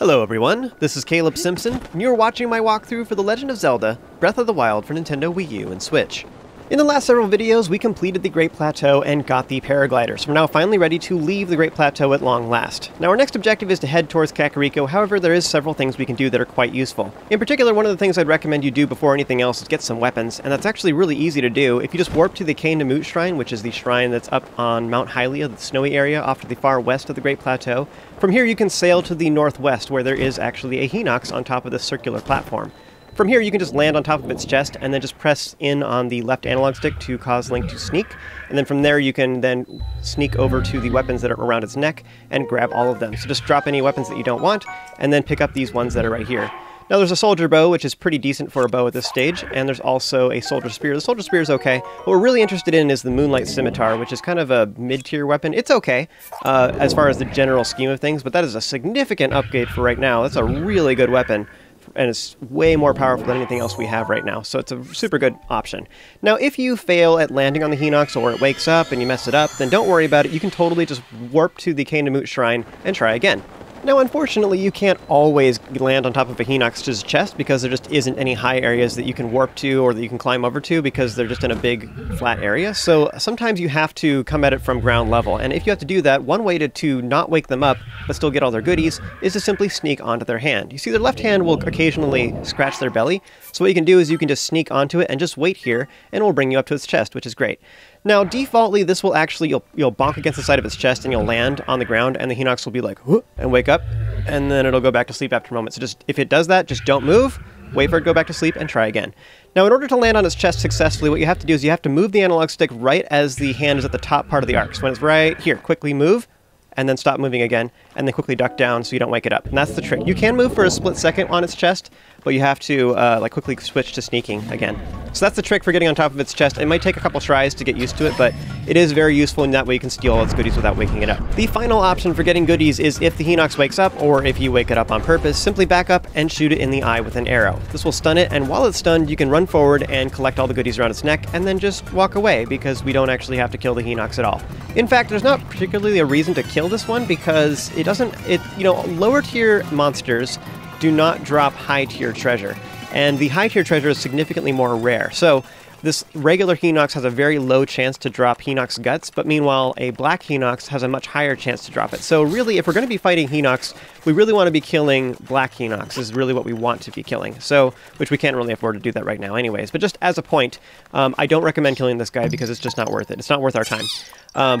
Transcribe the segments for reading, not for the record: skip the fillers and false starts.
Hello everyone, this is Caleb Simpson, and you're watching my walkthrough for The Legend of Zelda: Breath of the Wild for Nintendo Wii U and Switch. In the last several videos, we completed the Great Plateau and got the paragliders. We're now finally ready to leave the Great Plateau at long last. Now our next objective is to head towards Kakariko, however there is several things we can do that are quite useful. In particular, one of the things I'd recommend you do before anything else is get some weapons, and that's actually really easy to do. If you just warp to the Kane Temu Shrine, which is the shrine that's up on Mount Hylia, the snowy area off to the far west of the Great Plateau, from here you can sail to the northwest where there is actually a Hinox on top of this circular platform. From here you can just land on top of its chest and then just press in on the left analog stick to cause Link to sneak, and then from there you can then sneak over to the weapons that are around its neck and grab all of them. So just drop any weapons that you don't want and then pick up these ones that are right here. Now there's a soldier bow, which is pretty decent for a bow at this stage, and there's also a soldier spear. The soldier spear is okay. What we're really interested in is the Moonlight Scimitar, which is kind of a mid-tier weapon. It's okay as far as the general scheme of things, but that is a significant upgrade for right now. That's a really good weapon, and it's way more powerful than anything else we have right now, so it's a super good option. Now, if you fail at landing on the Hinox or it wakes up and you mess it up, then don't worry about it. You can totally just warp to the Kane Temu Shrine and try again. Now, unfortunately, you can't always land on top of a Hinox's chest because there just isn't any high areas that you can warp to or that you can climb over to because they're just in a big, flat area. So sometimes you have to come at it from ground level. And if you have to do that, one way to not wake them up but still get all their goodies is to simply sneak onto their hand. You see, their left hand will occasionally scratch their belly. So what you can do is you can just sneak onto it and just wait here, and it will bring you up to its chest, which is great. Now, defaultly, this will actually, you'll bonk against the side of its chest and you'll land on the ground, and the Hinox will be like, whoop, and wake up, and then it'll go back to sleep after a moment. So just, if it does that, just don't move, wait for it to go back to sleep, and try again. Now, in order to land on its chest successfully, what you have to do is you have to move the analog stick right as the hand is at the top part of the arc. So when it's right here, quickly move, and then stop moving again, and then quickly duck down so you don't wake it up. And that's the trick. You can move for a split second on its chest, but you have to like quickly switch to sneaking again. So that's the trick for getting on top of its chest. It might take a couple tries to get used to it, but it is very useful, and that way you can steal all its goodies without waking it up. The final option for getting goodies is if the Hinox wakes up, or if you wake it up on purpose, simply back up and shoot it in the eye with an arrow. This will stun it, and while it's stunned, you can run forward and collect all the goodies around its neck, and then just walk away, because we don't actually have to kill the Hinox at all. In fact, there's not particularly a reason to kill this one, because it doesn't, you know, lower tier monsters do not drop high tier treasure, and the high tier treasure is significantly more rare. So this regular Hinox has a very low chance to drop Hinox guts, but meanwhile a black Hinox has a much higher chance to drop it. So really, if we're going to be fighting Hinox, we really want to be killing black Hinox is really what we want to be killing. So, which we can't really afford to do that right now anyways, but just as a point, I don't recommend killing this guy because it's just not worth it. It's not worth our time,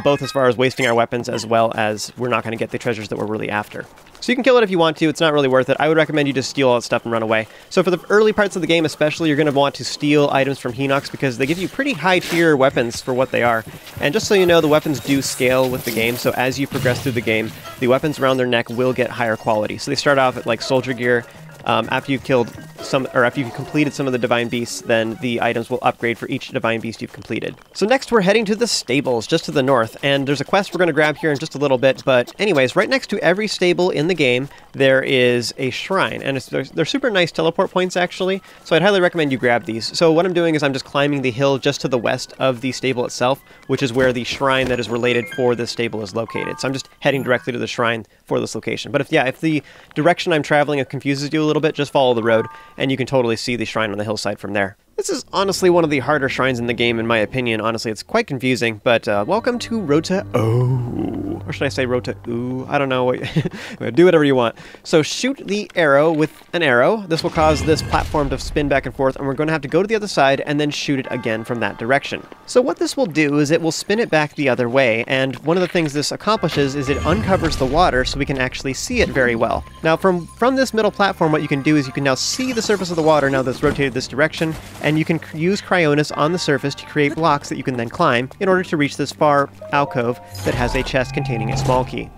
both as far as wasting our weapons as well as we're not going to get the treasures that we're really after. So you can kill it if you want to. It's not really worth it. I would recommend you just steal all that stuff and run away. So for the early parts of the game especially, you're going to want to steal items from Hinox because they give you pretty high tier weapons for what they are. And just so you know, the weapons do scale with the game, so as you progress through the game, the weapons around their neck will get higher quality. So they start off at like soldier gear. After you've killed some, or after you've completed some of the divine beasts, then the items will upgrade for each divine beast you've completed. So next we're heading to the stables, just to the north, and there's a quest we're going to grab here in just a little bit, but anyways, right next to every stable in the game, there is a shrine, and they're super nice teleport points, actually, so I'd highly recommend you grab these. So what I'm doing is I'm just climbing the hill just to the west of the stable itself, which is where the shrine that is related for this stable is located. So I'm just heading directly to the shrine for this location. But if the direction I'm traveling confuses you a little bit, just follow the road, and you can totally see the shrine on the hillside from there. This is honestly one of the harder shrines in the game, in my opinion. Honestly, it's quite confusing, but welcome to Rota Ooh. Or should I say Rota Ooh? I don't know. Do whatever you want. So shoot the arrow with an arrow. This will cause this platform to spin back and forth, and we're going to have to go to the other side and then shoot it again from that direction. So what this will do is it will spin it back the other way, and one of the things this accomplishes is it uncovers the water so we can actually see it very well. Now from this middle platform, what you can do is you can now see the surface of the water now that's rotated this direction, and you can use Cryonis on the surface to create blocks that you can then climb in order to reach this far alcove that has a chest containing a small key.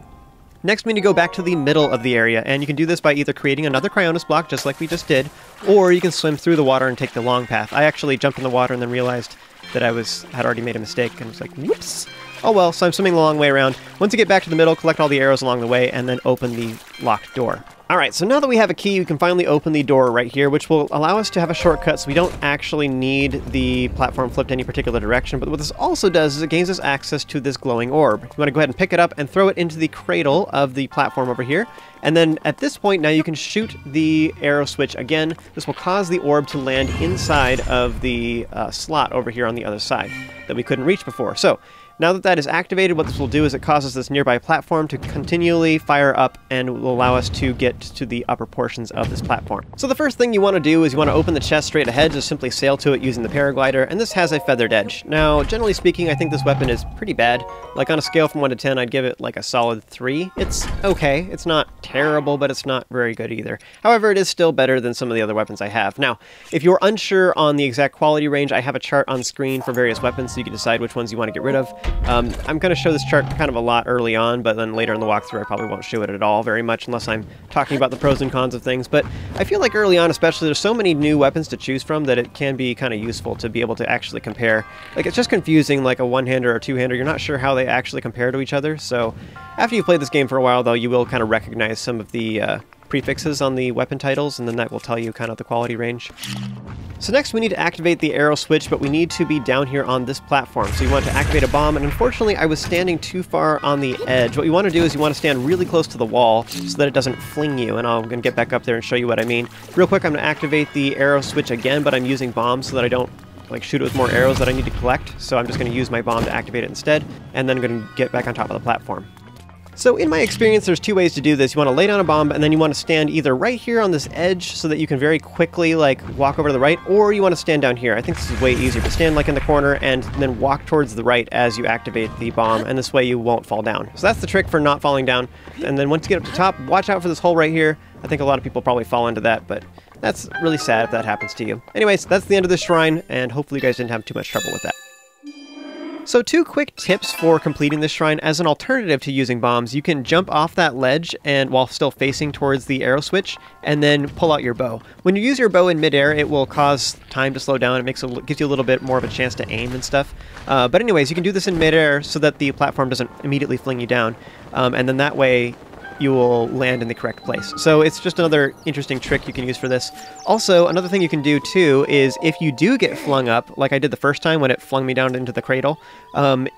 Next, we need to go back to the middle of the area, and you can do this by either creating another Cryonis block, just like we just did, or you can swim through the water and take the long path. I actually jumped in the water and then realized that I had already made a mistake, and was like, whoops! Oh well, so I'm swimming the long way around. Once you get back to the middle, collect all the arrows along the way, and then open the locked door. Alright, so now that we have a key, we can finally open the door right here, which will allow us to have a shortcut so we don't actually need the platform flipped any particular direction. But what this also does is it gains us access to this glowing orb. You want to go ahead and pick it up and throw it into the cradle of the platform over here. And then at this point, now you can shoot the arrow switch again. This will cause the orb to land inside of the slot over here on the other side that we couldn't reach before. So now that that is activated, what this will do is it causes this nearby platform to continually fire up and will allow us to get to the upper portions of this platform. So the first thing you want to do is you want to open the chest straight ahead, just simply sail to it using the paraglider, and this has a feathered edge. Now, generally speaking, I think this weapon is pretty bad. Like on a scale from 1 to 10, I'd give it like a solid 3. It's okay. It's not terrible, but it's not very good either. However, it is still better than some of the other weapons I have. Now, if you're unsure on the exact quality range, I have a chart on screen for various weapons so you can decide which ones you want to get rid of. I'm going to show this chart kind of a lot early on, but then later in the walkthrough I probably won't show it at all very much unless I'm talking about the pros and cons of things. But I feel like early on especially there's so many new weapons to choose from that it can be kind of useful to be able to actually compare. Like, it's just confusing, like a one-hander or two-hander, you're not sure how they actually compare to each other. So after you've played this game for a while though, you will kind of recognize some of the prefixes on the weapon titles, and then that will tell you kind of the quality range. So next we need to activate the arrow switch, but we need to be down here on this platform. So you want to activate a bomb, and unfortunately I was standing too far on the edge. What you want to do is you want to stand really close to the wall so that it doesn't fling you, and I'm going to get back up there and show you what I mean. Real quick, I'm going to activate the arrow switch again, but I'm using bombs so that I don't like shoot it with more arrows that I need to collect. So I'm just going to use my bomb to activate it instead, and then I'm going to get back on top of the platform. So in my experience, there's two ways to do this. You want to lay down a bomb, and then you want to stand either right here on this edge so that you can very quickly like walk over to the right, or you want to stand down here. I think this is way easier, but stand like in the corner and then walk towards the right as you activate the bomb, and this way you won't fall down. So that's the trick for not falling down. And then once you get up to top, watch out for this hole right here. I think a lot of people probably fall into that, but that's really sad if that happens to you. Anyways, that's the end of this shrine, and hopefully you guys didn't have too much trouble with that. So two quick tips for completing this shrine as an alternative to using bombs. You can jump off that ledge and while still facing towards the arrow switch, and then pull out your bow. When you use your bow in midair, it will cause time to slow down. It makes gives you a little bit more of a chance to aim and stuff. But anyways, you can do this in midair so that the platform doesn't immediately fling you down. And then that way you will land in the correct place. So it's just another interesting trick you can use for this. Also, another thing you can do too is if you do get flung up, like I did the first time when it flung me down into the cradle,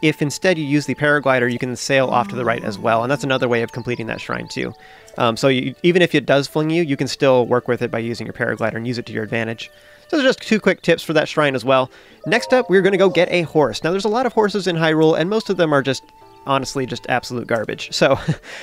if instead you use the paraglider, you can sail off to the right as well, and that's another way of completing that shrine too. Even if it does fling you, you can still work with it by using your paraglider and use it to your advantage. So those are just two quick tips for that shrine as well. Next up, we're going to go get a horse. Now, there's a lot of horses in Hyrule, and most of them are honestly just absolute garbage. So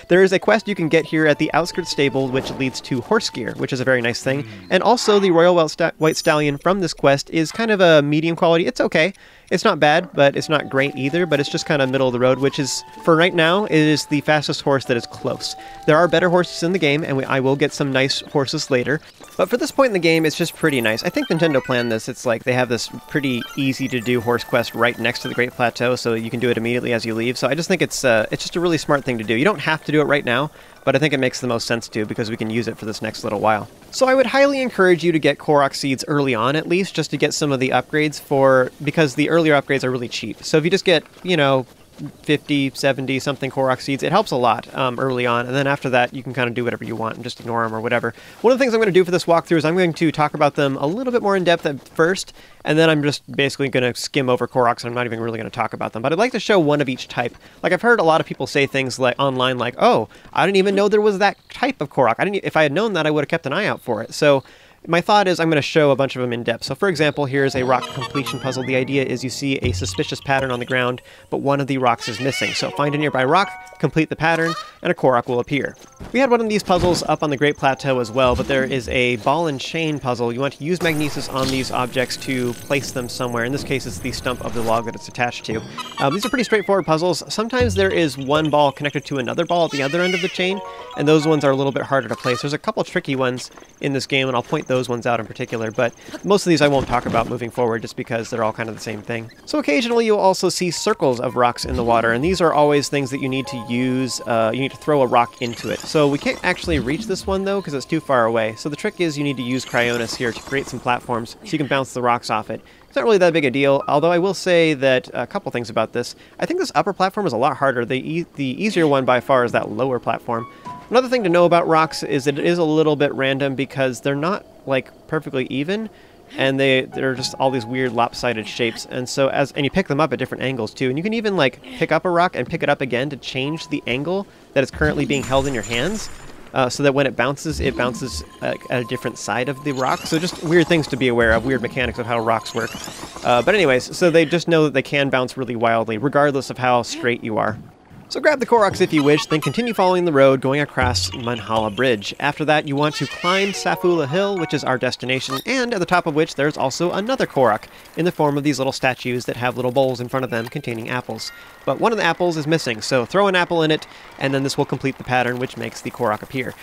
there is a quest you can get here at the Outskirt's Stable, which leads to horse gear, which is a very nice thing. And also the Royal White Stallion from this quest is kind of a medium quality. It's okay. It's not bad, but it's not great either, but it's just kind of middle of the road, which is, for right now, it is the fastest horse that is close. There are better horses in the game, and I will get some nice horses later. But for this point in the game, it's just pretty nice. I think Nintendo planned this. It's like they have this pretty easy-to-do horse quest right next to the Great Plateau, so you can do it immediately as you leave. So I just think it's just a really smart thing to do. You don't have to do it right now, but I think it makes the most sense to because we can use it for this next little while. So I would highly encourage you to get Korok seeds early on at least, just to get some of the upgrades because the earlier upgrades are really cheap. So if you just get, 50, 70, something Korok seeds, it helps a lot early on, and then after that you can kind of do whatever you want and just ignore them or whatever. One of the things I'm going to do for this walkthrough is I'm going to talk about them a little bit more in depth at first, and then I'm just basically going to skim over Koroks, and I'm not even really going to talk about them. But I'd like to show one of each type. Like, I've heard a lot of people say things like online, like, oh, I didn't even know there was that type of Korok. If I had known that, I would have kept an eye out for it. So my thought is I'm going to show a bunch of them in depth. So for example, here's a rock completion puzzle. The idea is you see a suspicious pattern on the ground, but one of the rocks is missing. So find a nearby rock, complete the pattern, and a Korok will appear. We had one of these puzzles up on the Great Plateau as well, but there is a ball and chain puzzle. You want to use Magnesis on these objects to place them somewhere. In this case, it's the stump of the log that it's attached to. These are pretty straightforward puzzles. Sometimes there is one ball connected to another ball at the other end of the chain, and those ones are a little bit harder to place. There's a couple tricky ones in this game, and I'll point those ones out in particular, but most of these I won't talk about moving forward just because they're all kind of the same thing. So occasionally you'll also see circles of rocks in the water, and these are always things that you need to use, you need to throw a rock into it. So we can't actually reach this one though because it's too far away. So the trick is you need to use Cryonis here to create some platforms so you can bounce the rocks off it. It's not really that big a deal, although I will say that a couple things about this. I think this upper platform is a lot harder. The easier one by far is that lower platform. Another thing to know about rocks is that it is a little bit random because they're not like perfectly even, and they're just all these weird lopsided shapes. And so and you pick them up at different angles too. And you can even like pick up a rock and pick it up again to change the angle that it's currently being held in your hands, so that when it bounces at a different side of the rock. So just weird things to be aware of, weird mechanics of how rocks work. But anyways, so they just know that they can bounce really wildly, regardless of how straight you are. So grab the Koroks if you wish, then continue following the road going across Manhala Bridge. After that, you want to climb Safula Hill, which is our destination, and at the top of which there's also another Korok, in the form of these little statues that have little bowls in front of them containing apples. But one of the apples is missing, so throw an apple in it, and then this will complete the pattern which makes the Korok appear.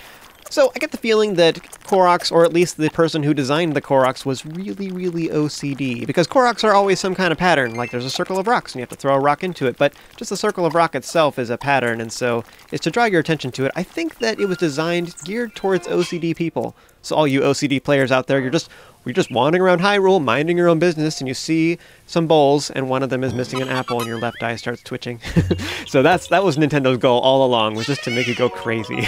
So I get the feeling that Koroks, or at least the person who designed the Koroks, was really, really OCD. Because Koroks are always some kind of pattern, like there's a circle of rocks and you have to throw a rock into it, but just the circle of rock itself is a pattern, and so it's to draw your attention to it. I think that it was designed geared towards OCD people. So all you OCD players out there, you're just wandering around Hyrule, minding your own business, and you see some bowls, and one of them is missing an apple, and your left eye starts twitching. So that was Nintendo's goal all along, was just to make you go crazy.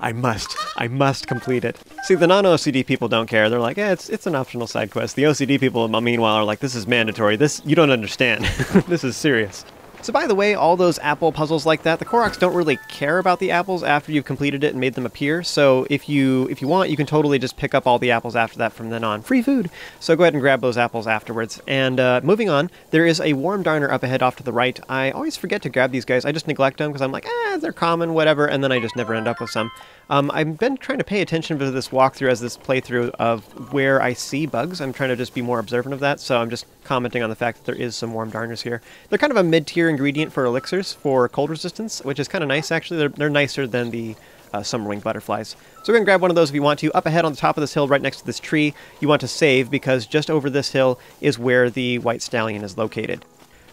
I must complete it. See, the non-OCD people don't care. They're like, eh, it's an optional side quest. The OCD people, meanwhile, are like, this is mandatory. This, you don't understand. This is serious. So by the way, all those apple puzzles like that, the Koroks don't really care about the apples after you've completed it and made them appear. So if you want, you can totally just pick up all the apples after that from then on. Free food! So go ahead and grab those apples afterwards. And moving on, there is a Warm Darner up ahead off to the right. I always forget to grab these guys. I just neglect them because I'm like, they're common, whatever, and then I just never end up with some. I've been trying to pay attention to this walkthrough as this playthrough of where I see bugs. I'm trying to just be more observant of that, so I'm just commenting on the fact that there is some Warm Darners here. They're kind of a mid-tier ingredient for elixirs for cold resistance, which is kind of nice actually. They're nicer than the summerwing butterflies. So we're going to grab one of those if you want to. Up ahead on the top of this hill right next to this tree, you want to save because just over this hill is where the White Stallion is located.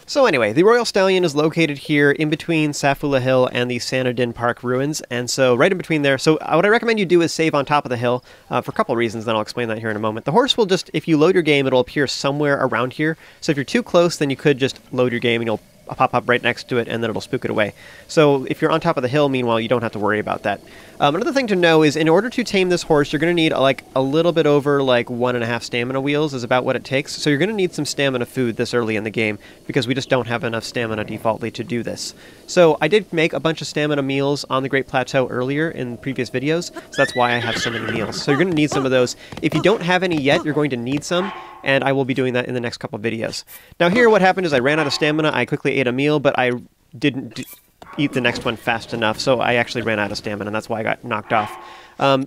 So anyway, the Royal Stallion is located here in between Safula Hill and the Sanodin Park Ruins, and so right in between there. So what I recommend you do is save on top of the hill for a couple reasons, then I'll explain that here in a moment. The horse will just, if you load your game, it'll appear somewhere around here. So if you're too close, then you could just load your game and you'll pop up right next to it, and then it'll spook it away. So if you're on top of the hill, meanwhile, you don't have to worry about that. Another thing to know is in order to tame this horse, you're going to need like a little bit over like 1.5 stamina wheels is about what it takes. So you're going to need some stamina food this early in the game because we just don't have enough stamina defaultly to do this. So I did make a bunch of stamina meals on the Great Plateau earlier in previous videos, so that's why I have so many meals. So you're going to need some of those. If you don't have any yet, you're going to need some, and I will be doing that in the next couple videos. Now here what happened is I ran out of stamina. I quickly ate a meal, but I didn't eat the next one fast enough, so I actually ran out of stamina, and that's why I got knocked off.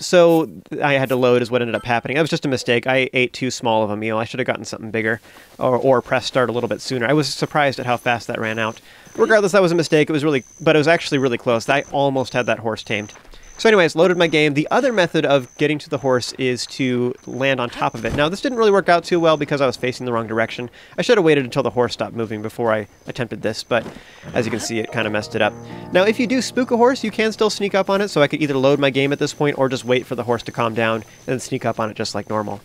So I had to load is what ended up happening. That was just a mistake. I ate too small of a meal. I should have gotten something bigger or pressed start a little bit sooner. I was surprised at how fast that ran out. Regardless, that was a mistake. But it was actually really close. I almost had that horse tamed. So anyways, loaded my game. The other method of getting to the horse is to land on top of it. Now, this didn't really work out too well because I was facing the wrong direction. I should have waited until the horse stopped moving before I attempted this, but as you can see, it kind of messed it up. Now, if you do spook a horse, you can still sneak up on it, so I could either load my game at this point or just wait for the horse to calm down and sneak up on it just like normal.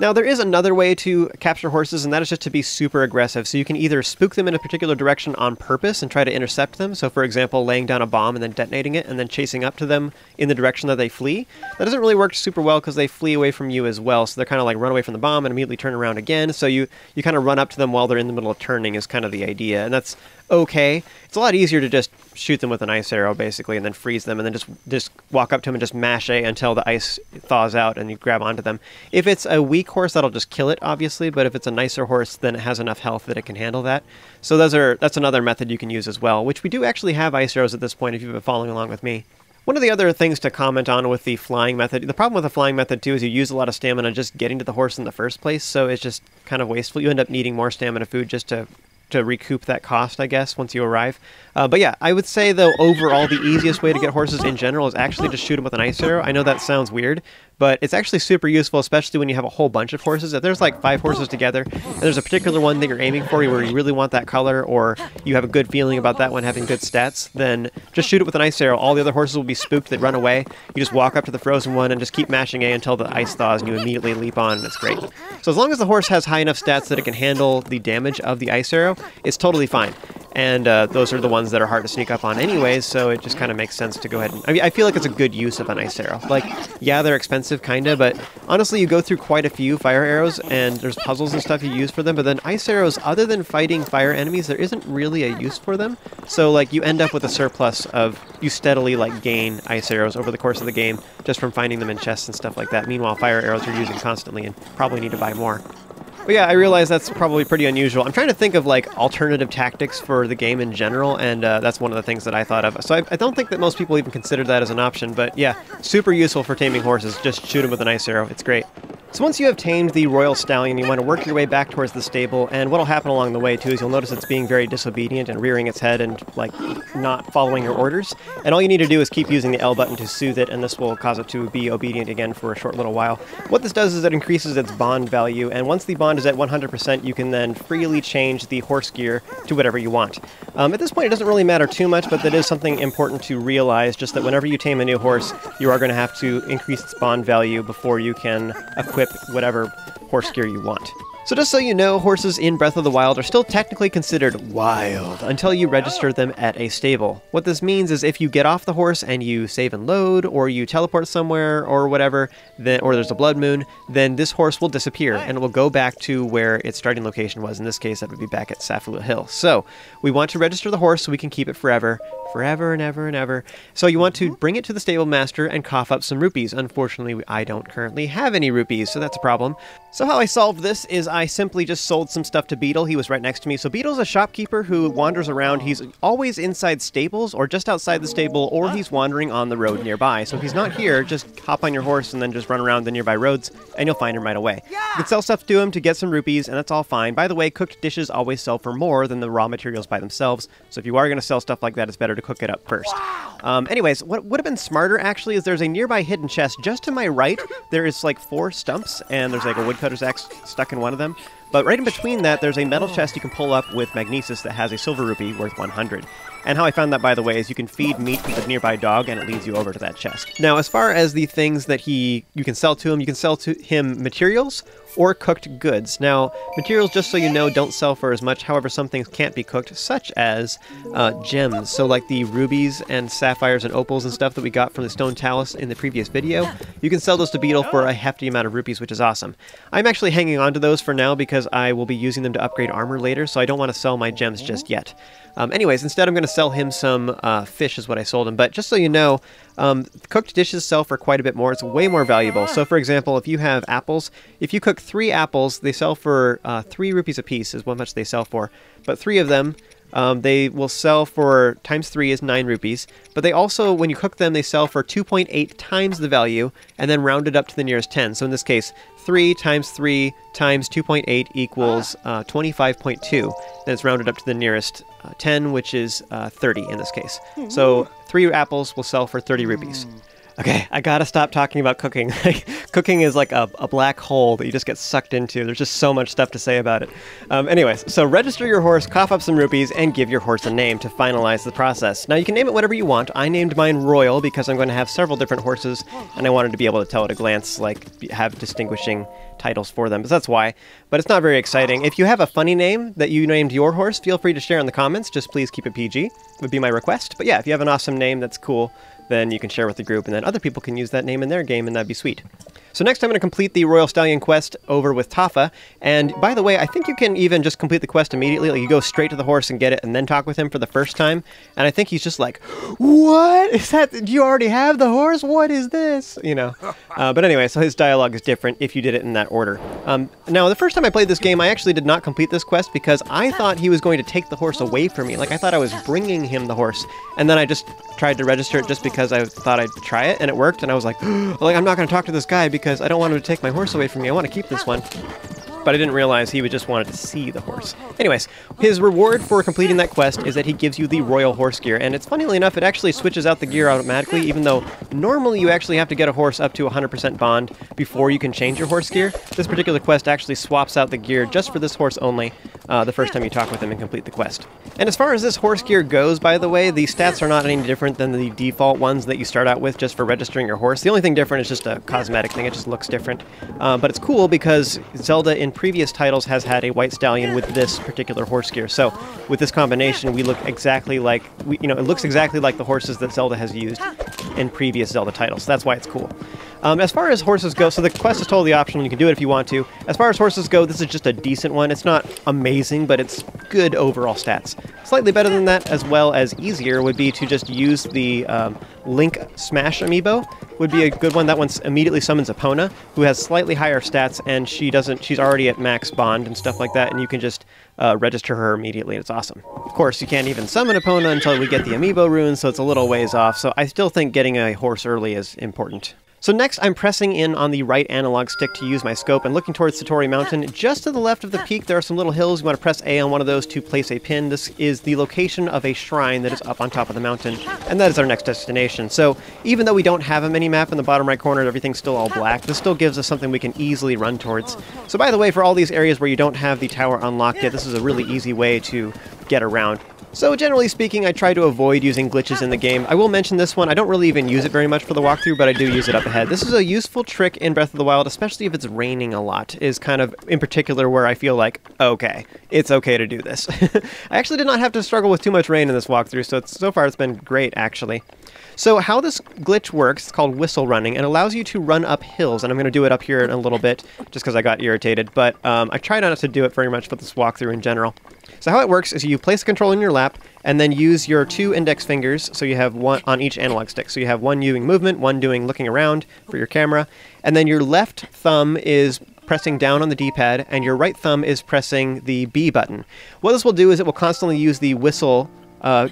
Now, there is another way to capture horses, and that is just to be super aggressive. So you can either spook them in a particular direction on purpose and try to intercept them. So, for example, laying down a bomb and then detonating it and then chasing up to them in the direction that they flee. That doesn't really work super well because they flee away from you as well. So they're kind of like run away from the bomb and immediately turn around again. So you kind of run up to them while they're in the middle of turning is kind of the idea. And that's okay. It's a lot easier to just shoot them with an ice arrow, basically, and then freeze them, and then just walk up to them and just mash it until the ice thaws out and you grab onto them. If it's a weak horse, that'll just kill it, obviously, but if it's a nicer horse, then it has enough health that it can handle that. So that's another method you can use as well, which we do actually have ice arrows at this point if you've been following along with me. One of the other things to comment on with the flying method, the problem with the flying method too is you use a lot of stamina just getting to the horse in the first place, so it's just kind of wasteful. You end up needing more stamina food just to recoup that cost, I guess, once you arrive. But yeah, I would say, though, overall, the easiest way to get horses in general is actually to shoot them with an ice arrow. I know that sounds weird, but it's actually super useful, especially when you have a whole bunch of horses. If there's like 5 horses together, and there's a particular one that you're aiming for where you really want that color, or you have a good feeling about that one having good stats, then just shoot it with an ice arrow. All the other horses will be spooked, they run away. You just walk up to the frozen one and just keep mashing A until the ice thaws and you immediately leap on, and it's great. So as long as the horse has high enough stats that it can handle the damage of the ice arrow, it's totally fine. And those are the ones that are hard to sneak up on anyways, so it just kind of makes sense to go ahead and... I mean, I feel like it's a good use of an ice arrow. Like, yeah, they're expensive, kinda, but honestly, you go through quite a few fire arrows, and there's puzzles and stuff you use for them, but then ice arrows, other than fighting fire enemies, there isn't really a use for them. So, like, you end up with a surplus of... You steadily, like, gain ice arrows over the course of the game, just from finding them in chests and stuff like that. Meanwhile, fire arrows you're using constantly, and probably need to buy more. But yeah, I realize that's probably pretty unusual. I'm trying to think of, like, alternative tactics for the game in general, and that's one of the things that I thought of. So I don't think that most people even consider that as an option, but yeah, super useful for taming horses. Just shoot them with an ice arrow. It's great. So once you have tamed the royal stallion, you want to work your way back towards the stable, and what'll happen along the way, too, is you'll notice it's being very disobedient and rearing its head and, like, not following your orders. And all you need to do is keep using the L button to soothe it, and this will cause it to be obedient again for a short little while. What this does is it increases its bond value, and once the bond is at 100%, you can then freely change the horse gear to whatever you want. At this point, it doesn't really matter too much, but that is something important to realize, just that whenever you tame a new horse, you are going to have to increase its bond value before you can equip whatever horse gear you want. So just so you know, horses in Breath of the Wild are still technically considered wild until you register them at a stable. What this means is if you get off the horse and you save and load, or you teleport somewhere or whatever, then, or there's a blood moon, then this horse will disappear and it will go back to where its starting location was. In this case, that would be back at Safula Hill. So we want to register the horse so we can keep it forever and ever and ever. So you want to bring it to the stable master and cough up some rupees. Unfortunately, I don't currently have any rupees, so that's a problem. So how I solved this is I simply just sold some stuff to Beetle. He was right next to me. So Beetle's a shopkeeper who wanders around. He's always inside stables or just outside the stable, or he's wandering on the road nearby. So if he's not here, just hop on your horse and then just run around the nearby roads and you'll find him right away. You can sell stuff to him to get some rupees and that's all fine. By the way, cooked dishes always sell for more than the raw materials by themselves. So if you are going to sell stuff like that, it's better to cook it up first. Anyways, what would have been smarter actually is there's a nearby hidden chest just to my right. There is like 4 stumps and there's like a woodcutter's axe stuck in one of them. But right in between that, there's a metal chest you can pull up with Magnesis that has a silver rupee worth 100. And how I found that, by the way, is you can feed meat to the nearby dog and it leads you over to that chest. Now, as far as the things that you can sell to him, you can sell to him materials or cooked goods. Now, materials, just so you know, don't sell for as much. However, some things can't be cooked, such as gems. So like the rubies and sapphires and opals and stuff that we got from the stone talus in the previous video, you can sell those to Beetle for a hefty amount of rupees, which is awesome. I'm actually hanging on to those for now because I will be using them to upgrade armor later, so I don't want to sell my gems just yet. Anyways, instead I'm going to sell him some fish is what I sold him. But just so you know, cooked dishes sell for quite a bit more. It's way more valuable. So for example, if you have apples, if you cook 3 apples, they sell for 3 rupees a piece is how much they sell for. But 3 of them, they will sell for times 3 is 9 rupees. But they also, when you cook them, they sell for 2.8 times the value and then rounded up to the nearest 10. So in this case, 3 times 3 times 2.8 equals 25.2. Then it's rounded up to the nearest 10, which is 30 in this case. So 3 apples will sell for 30 rupees. Okay, I gotta stop talking about cooking. Cooking is like a black hole that you just get sucked into. There's just so much stuff to say about it. Anyways, so register your horse, cough up some rupees, and give your horse a name to finalize the process. Now you can name it whatever you want. I named mine Royal because I'm going to have several different horses, and I wanted to be able to tell at a glance, like, have distinguishing titles for them, but that's why. But it's not very exciting. If you have a funny name that you named your horse, feel free to share in the comments. Just please keep it PG, would be my request. But yeah, if you have an awesome name that's cool, then you can share with the group, and then other people can use that name in their game, and that'd be sweet. So next I'm going to complete the Royal Stallion quest over with Tafa, and by the way, I think you can even just complete the quest immediately. Like, you go straight to the horse and get it, and then talk with him for the first time, and I think he's just like, what? Is that, do you already have the horse? What is this? You know. But anyway, so his dialogue is different if you did it in that order. Now, the first time I played this game, I actually did not complete this quest because I thought he was going to take the horse away from me. Like, I thought I was bringing him the horse, and then I just tried to register it just because I thought I'd try it, and it worked, and I was like, like, I'm not going to talk to this guy because I don't want him to take my horse away from me. I want to keep this one. But I didn't realize he would just wanted to see the horse. Anyways, his reward for completing that quest is that he gives you the royal horse gear, and it's funnily enough, it actually switches out the gear automatically, even though normally you actually have to get a horse up to 100% bond before you can change your horse gear. This particular quest actually swaps out the gear just for this horse only, the first time you talk with them and complete the quest. And as far as this horse gear goes, by the way, the stats are not any different than the default ones that you start out with just for registering your horse. The only thing different is just a cosmetic thing. It just looks different. But it's cool because Zelda in previous titles has had a white stallion with this particular horse gear. So with this combination, we look exactly like, it looks exactly like the horses that Zelda has used in previous Zelda titles. So that's why it's cool. As far as horses go, so the quest is totally optional. You can do it if you want to. As far as horses go, this is just a decent one. It's not amazing, but it's good overall stats. Slightly better than that, as well as easier, would be to just use the Link Smash Amiibo. Would be a good one. That one immediately summons Epona, who has slightly higher stats, and she's already at max bond and stuff like that, and you can just register her immediately. It's awesome. Of course, you can't even summon Epona until we get the Amiibo runes, so it's a little ways off, so I still think getting a horse early is important. So next, I'm pressing in on the right analog stick to use my scope and looking towards Satori Mountain. Just to the left of the peak, there are some little hills. You want to press A on one of those to place a pin. This is the location of a shrine that is up on top of the mountain, and that is our next destination. So even though we don't have a mini-map in the bottom right corner and everything's still all black, this still gives us something we can easily run towards. So by the way, for all these areas where you don't have the tower unlocked yet, this is a really easy way to get around. So generally speaking, I try to avoid using glitches in the game. I will mention this one. I don't really even use it very much for the walkthrough, but I do use it up ahead. This is a useful trick in Breath of the Wild, especially if it's raining a lot, is kind of in particular where I feel like, okay, it's okay to do this. I actually did not have to struggle with too much rain in this walkthrough, so so far it's been great, actually. So how this glitch works, it's called whistle running, and allows you to run up hills, and I'm going to do it up here in a little bit, just because I got irritated, but I try not to do it very much for this walkthrough in general. So how it works is you place the control in your lap, and then use your two index fingers, so you have one on each analog stick. So you have one doing movement, one doing looking around for your camera, and then your left thumb is pressing down on the D-pad, and your right thumb is pressing the B button. What this will do is it will constantly use the whistle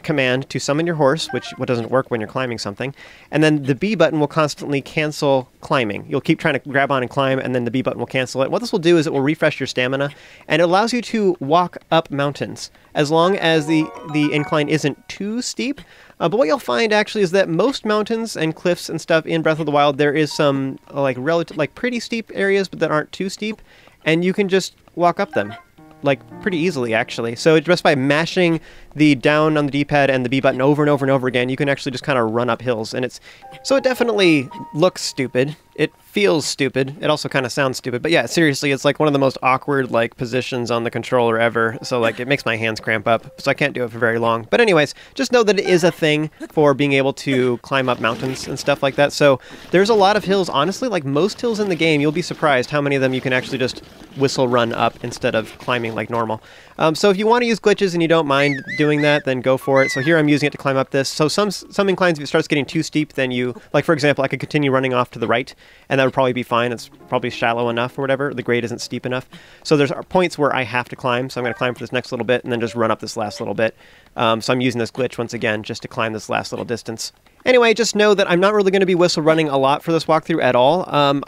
command to summon your horse, which doesn't work when you're climbing something, and then the B button will constantly cancel climbing. You'll keep trying to grab on and climb, and then the B button will cancel it. What this will do is it will refresh your stamina, and it allows you to walk up mountains, as long as the incline isn't too steep. But what you'll find, actually, is that most mountains and cliffs and stuff in Breath of the Wild, there is some like pretty steep areas, but that aren't too steep, and you can just walk up them. Like, pretty easily, actually. So just by mashing the down on the D-pad and the B button over and over and over again, you can actually just kind of run up hills, and it's... So it definitely looks stupid. It feels stupid. It also kind of sounds stupid, but yeah, seriously, it's like one of the most awkward, like, positions on the controller ever, so, like, it makes my hands cramp up, so I can't do it for very long. But anyways, just know that it is a thing for being able to climb up mountains and stuff like that, so there's a lot of hills. Honestly, like, most hills in the game, you'll be surprised how many of them you can actually just whistle run up instead of climbing like normal. So if you want to use glitches and you don't mind doing that, then go for it. So here I'm using it to climb up this. So some inclines, if it starts getting too steep, then you, like for example, I could continue running off to the right, and that would probably be fine. It's probably shallow enough or whatever. The grade isn't steep enough. So there's points where I have to climb. So I'm going to climb for this next little bit and then just run up this last little bit. So I'm using this glitch once again just to climb this last little distance. Anyway, just know that I'm not really going to be whistle running a lot for this walkthrough at all.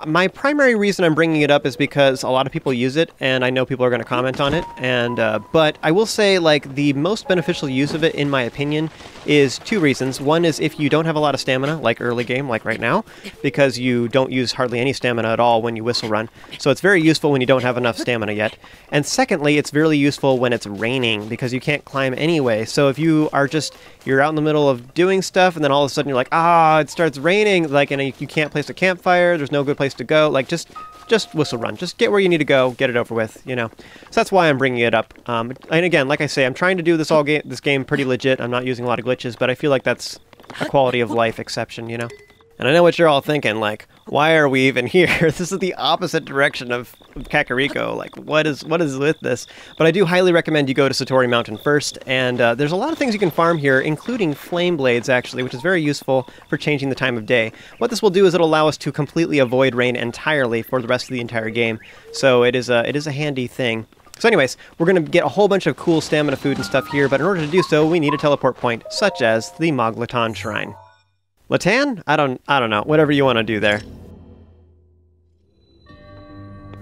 My primary reason I'm bringing it up is because a lot of people use it, and I know people are going to comment on it. And but I will say, like, the most beneficial use of it, in my opinion, is two reasons. One is if you don't have a lot of stamina, like early game, like right now, because you don't use hardly any stamina at all when you whistle run. So it's very useful when you don't have enough stamina yet. And secondly, it's really useful when it's raining, because you can't climb anyway. So if you are just, you're out in the middle of doing stuff, and then all of a sudden, you're like, ah, it starts raining, like, and you can't place a campfire, there's no good place to go, like, just whistle run, just get where you need to go, get it over with, you know. So that's why I'm bringing it up. And again, like I say, I'm trying to do this game pretty legit. I'm not using a lot of glitches, but I feel like that's a quality of life exception, you know. And I know what you're all thinking, like, why are we even here? This is the opposite direction of Kakariko. Like, what is with this? But I do highly recommend you go to Satori Mountain first, and there's a lot of things you can farm here, including flame blades, actually, which is very useful for changing the time of day. What this will do is it'll allow us to completely avoid rain entirely for the rest of the entire game, so it is a handy thing. So anyways, we're going to get a whole bunch of cool stamina food and stuff here, but in order to do so, we need a teleport point, such as the Mogg Latan Shrine. Latan? I don't know. Whatever you want to do there.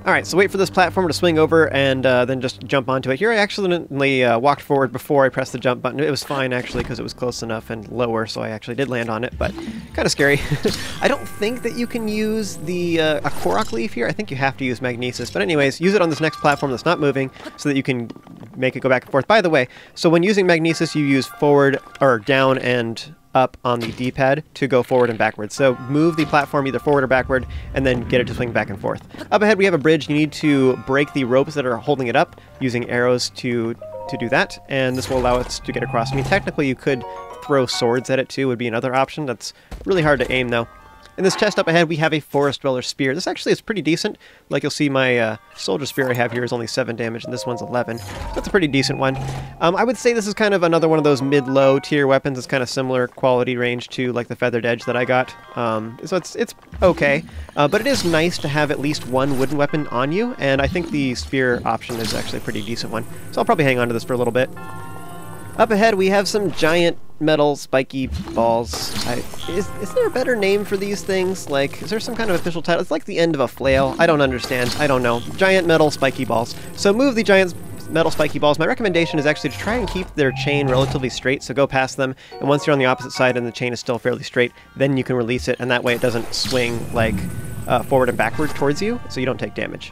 Alright, so wait for this platform to swing over and then just jump onto it. Here I accidentally walked forward before I pressed the jump button. It was fine, actually, because it was close enough and lower, so I actually did land on it, but kind of scary. I don't think that you can use the a Korok leaf here. I think you have to use Magnesis, but anyways, use it on this next platform that's not moving so that you can make it go back and forth. By the way, so when using Magnesis, you use forward, or down and up on the D-pad to go forward and backwards. So move the platform either forward or backward and then get it to swing back and forth. Up ahead we have a bridge. You need to break the ropes that are holding it up using arrows to do that, and this will allow us to get across. I mean, technically you could throw swords at it too, would be another option. That's really hard to aim though. In this chest up ahead we have a Forest Dweller Spear. This actually is pretty decent. Like you'll see, my Soldier Spear I have here is only 7 damage and this one's 11. That's a pretty decent one. I would say this is kind of another one of those mid-low tier weapons. It's kind of similar quality range to like the Feathered Edge that I got. So it's okay. But it is nice to have at least one wooden weapon on you, and I think the Spear option is actually a pretty decent one. So I'll probably hang on to this for a little bit. Up ahead we have some giant metal spiky balls. Is there a better name for these things? Like, is there some kind of official title? It's like the end of a flail. I don't understand. I don't know. Giant metal spiky balls. So move the giant metal spiky balls. My recommendation is actually to try and keep their chain relatively straight, so go past them, and once you're on the opposite side and the chain is still fairly straight, then you can release it, and that way it doesn't swing like forward and backward towards you, so you don't take damage.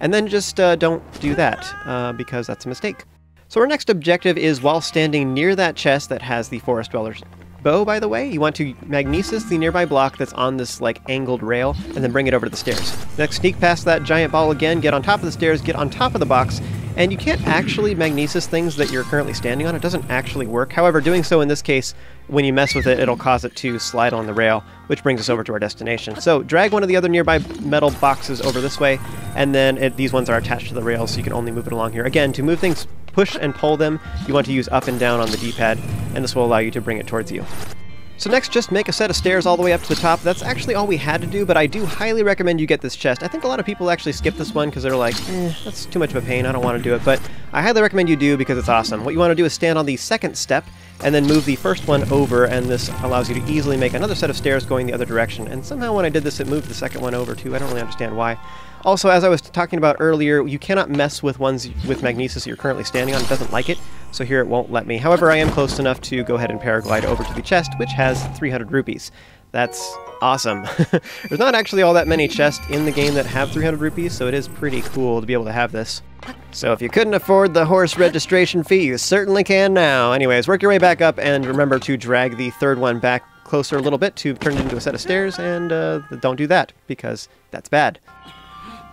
And then just don't do that, because that's a mistake. So our next objective is, while standing near that chest that has the Forest Dweller's bow, by the way, you want to Magnesis the nearby block that's on this like angled rail and then bring it over to the stairs. Next, sneak past that giant ball again, get on top of the stairs, get on top of the box, and you can't actually Magnesis things that you're currently standing on. It doesn't actually work. However, doing so in this case, when you mess with it, it'll cause it to slide on the rail, which brings us over to our destination. So drag one of the other nearby metal boxes over this way, and then these ones are attached to the rail, so you can only move it along here. Again, to move things, push and pull them, you want to use up and down on the D-pad, and this will allow you to bring it towards you. So next, just make a set of stairs all the way up to the top. That's actually all we had to do, but I do highly recommend you get this chest. I think a lot of people actually skip this one because they're like, that's too much of a pain, I don't want to do it, but I highly recommend you do because it's awesome. What you want to do is stand on the second step and then move the first one over, and this allows you to easily make another set of stairs going the other direction. And somehow when I did this, it moved the second one over too. I don't really understand why. Also, as I was talking about earlier, you cannot mess with ones with Magnesis you're currently standing on. It doesn't like it, so here it won't let me. However, I am close enough to go ahead and paraglide over to the chest, which has 300 rupees. That's awesome. There's not actually all that many chests in the game that have 300 rupees, so it is pretty cool to be able to have this. So if you couldn't afford the horse registration fee, you certainly can now. Anyways, work your way back up, and remember to drag the third one back closer a little bit to turn it into a set of stairs, and don't do that, because that's bad.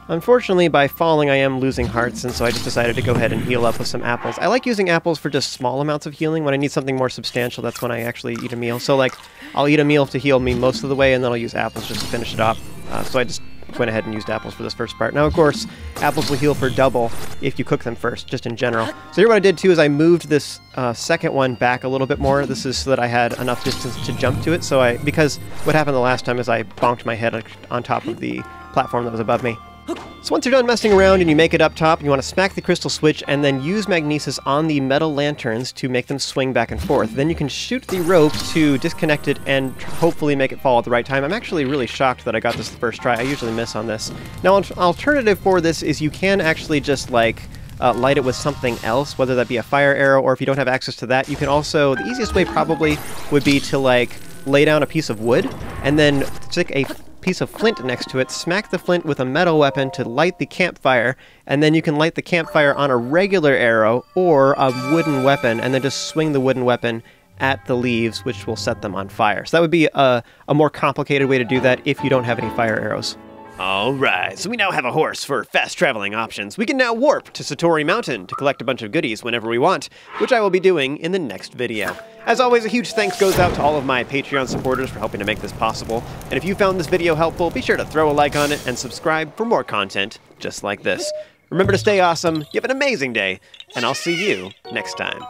Unfortunately, by falling, I am losing hearts, and so I just decided to go ahead and heal up with some apples. I like using apples for just small amounts of healing. When I need something more substantial, that's when I actually eat a meal. So, like, I'll eat a meal to heal me most of the way, and then I'll use apples just to finish it off. So I just went ahead and used apples for this first part. Now, of course, apples will heal for double if you cook them first, just in general. So here what I did, too, is I moved this second one back a little bit more. This is so that I had enough distance to jump to it. So because what happened the last time is I bonked my head on top of the platform that was above me. So once you're done messing around and you make it up top, you want to smack the crystal switch and then use Magnesis on the metal lanterns to make them swing back and forth. Then you can shoot the rope to disconnect it and hopefully make it fall at the right time. I'm actually really shocked that I got this the first try. I usually miss on this. Now, an alternative for this is you can actually just like light it with something else, whether that be a fire arrow, or if you don't have access to that, you can also, the easiest way probably would be to like lay down a piece of wood and then stick a piece of flint next to it, smack the flint with a metal weapon to light the campfire, and then you can light the campfire on a regular arrow or a wooden weapon, and then just swing the wooden weapon at the leaves, which will set them on fire. So that would be a more complicated way to do that if you don't have any fire arrows. Alright, so we now have a horse for fast traveling options. We can now warp to Satori Mountain to collect a bunch of goodies whenever we want, which I will be doing in the next video. As always, a huge thanks goes out to all of my Patreon supporters for helping to make this possible, and if you found this video helpful, be sure to throw a like on it and subscribe for more content just like this. Remember to stay awesome, you have an amazing day, and I'll see you next time.